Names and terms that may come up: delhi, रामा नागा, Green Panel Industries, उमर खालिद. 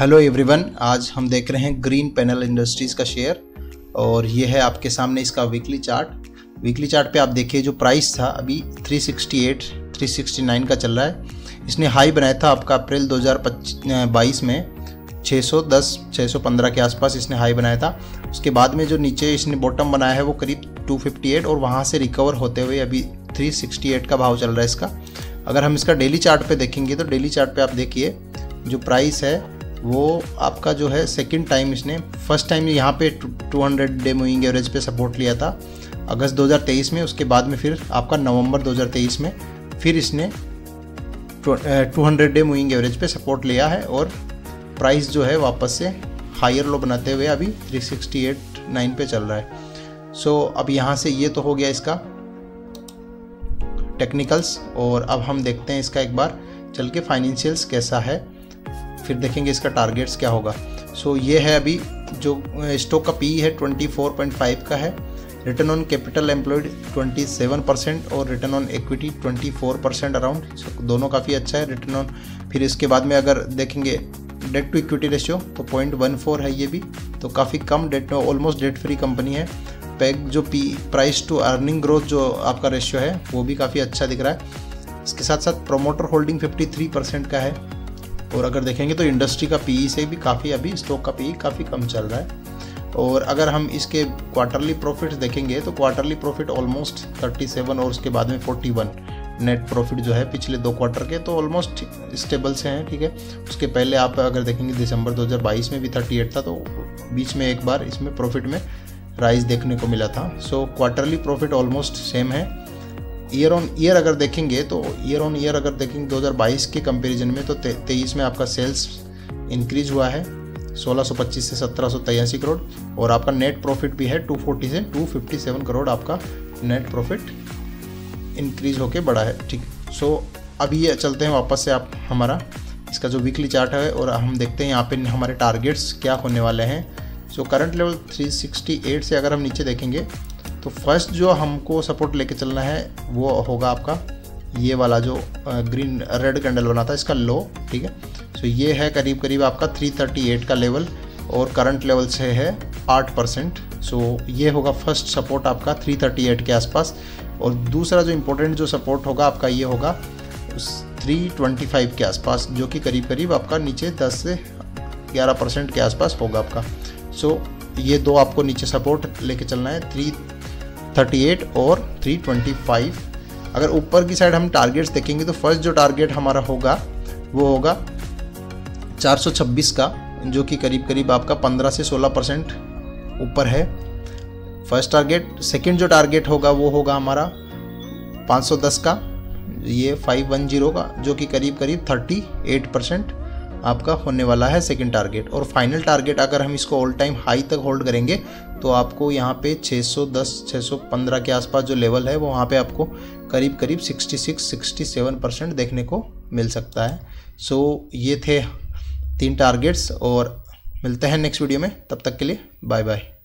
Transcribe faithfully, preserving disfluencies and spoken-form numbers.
Hello everyone, आज हम देख रहे हैं ग्रीन पैनल इंडस्ट्रीज़ का शेयर और ये है आपके सामने इसका वीकली चार्ट। वीकली चार्ट पे आप देखिए जो प्राइस था अभी तीन सौ अड़सठ तीन सौ उनहत्तर का चल रहा है। इसने हाई बनाया था आपका अप्रैल दो हज़ार बाईस में छः सौ दस छः सौ पंद्रह के आसपास इसने हाई बनाया था। उसके बाद में जो नीचे इसने बॉटम बनाया है वो करीब दो सौ अट्ठावन और वहाँ से रिकवर होते हुए अभी तीन सौ अड़सठ का भाव चल रहा है इसका। अगर हम इसका डेली चार्ट पे देखेंगे तो डेली चार्ट पे आप देखिए जो प्राइस है वो आपका जो है सेकंड टाइम इसने फर्स्ट टाइम यहाँ पे दो सौ डे मूविंग एवरेज पे सपोर्ट लिया था अगस्त दो हज़ार तेईस में। उसके बाद में फिर आपका नवंबर दो हज़ार तेईस में फिर इसने दो सौ डे मूविंग एवरेज पे सपोर्ट लिया है और प्राइस जो है वापस से हायर लो बनाते हुए अभी तीन सौ अड़सठ नौ पे चल रहा है। सो अब यहाँ से ये तो हो गया इसका टेक्निकल्स और अब हम देखते हैं इसका एक बार चल के फाइनेंशियल्स कैसा है, फिर देखेंगे इसका टारगेट्स क्या होगा। सो so, ये है अभी जो स्टॉक का पी है चौबीस पॉइंट पाँच का है, रिटर्न ऑन कैपिटल एम्प्लॉयड सत्ताईस परसेंट और रिटर्न ऑन इक्विटी चौबीस परसेंट अराउंड, so, दोनों काफ़ी अच्छा है रिटर्न ऑन। फिर इसके बाद में अगर देखेंगे डेट टू इक्विटी रेशियो तो पॉइंट वन फोर है, ये भी तो काफ़ी कम debt, almost debt free company है। पैग जो P price to earning growth जो आपका रेशियो है वो भी काफ़ी अच्छा दिख रहा है। इसके साथ साथ प्रोमोटर होल्डिंग तिरेपन परसेंट का है और अगर देखेंगे तो इंडस्ट्री का पीई से भी काफ़ी अभी स्टॉक का पीई काफ़ी कम चल रहा है। और अगर हम इसके क्वार्टरली प्रॉफिट्स देखेंगे तो क्वार्टरली प्रॉफिट ऑलमोस्ट सैंतीस और उसके बाद में इकतालीस नेट प्रॉफिट जो है पिछले दो क्वार्टर के तो ऑलमोस्ट स्टेबल से हैं, ठीक है। उसके पहले आप अगर देखेंगे दिसंबर दो हज़ार बाईस में भी अड़तीस था तो बीच में एक बार इसमें प्रॉफिट में राइज देखने को मिला था। So quarterly profit almost same है। ईयर ऑन ईयर अगर देखेंगे तो ईयर ऑन ईयर अगर देखेंगे दो हज़ार बाईस के कंपैरिजन में तो तेईस में आपका सेल्स इंक्रीज हुआ है सोलह सौ पच्चीस से सत्रह सौ तिरासी करोड़ और आपका नेट प्रॉफिट भी है दो सौ चालीस से दो सौ सत्तावन करोड़ आपका नेट प्रॉफिट इंक्रीज होके बढ़ा है, ठीक। सो अभी ये चलते हैं वापस से आप हमारा इसका जो वीकली चार्ट है और हम देखते हैं यहाँ पर हमारे टारगेट्स क्या होने वाले हैं। सो करंट लेवल तीन सौ अड़सठ से अगर हम नीचे देखेंगे तो फर्स्ट जो हमको सपोर्ट लेके चलना है वो होगा आपका ये वाला जो ग्रीन रेड कैंडल बना था इसका लो, ठीक है। सो ये है करीब करीब आपका तीन सौ अड़सठ का लेवल और करंट लेवल से है आठ परसेंट। सो ये होगा फर्स्ट सपोर्ट आपका तीन सौ अड़सठ के आसपास। और दूसरा जो इम्पोर्टेंट जो सपोर्ट होगा आपका ये होगा तीन सौ पच्चीस के आसपास जो कि करीब करीब आपका नीचे दस से ग्यारह परसेंट के आसपास होगा आपका। सो ये दो आपको नीचे सपोर्ट लेके चलना है तीन सौ अड़सठ और तीन सौ पच्चीस। अगर ऊपर की साइड हम टारगेट्स देखेंगे तो फर्स्ट जो टारगेट हमारा होगा वो होगा चार सौ छब्बीस का जो कि करीब करीब आपका पंद्रह से सोलह परसेंट ऊपर है फर्स्ट टारगेट। सेकंड जो टारगेट होगा वो होगा हमारा पाँच सौ दस का, ये पाँच सौ दस का जो कि करीब करीब अड़तीस परसेंट आपका होने वाला है सेकंड टारगेट। और फाइनल टारगेट अगर हम इसको ऑल टाइम हाई तक होल्ड करेंगे तो आपको यहाँ पे छः सौ दस छः सौ पंद्रह के आसपास जो लेवल है वो वहाँ पे आपको करीब करीब छियासठ सड़सठ परसेंट देखने को मिल सकता है। सो ये थे तीन टारगेट्स और मिलते हैं नेक्स्ट वीडियो में, तब तक के लिए बाय बाय।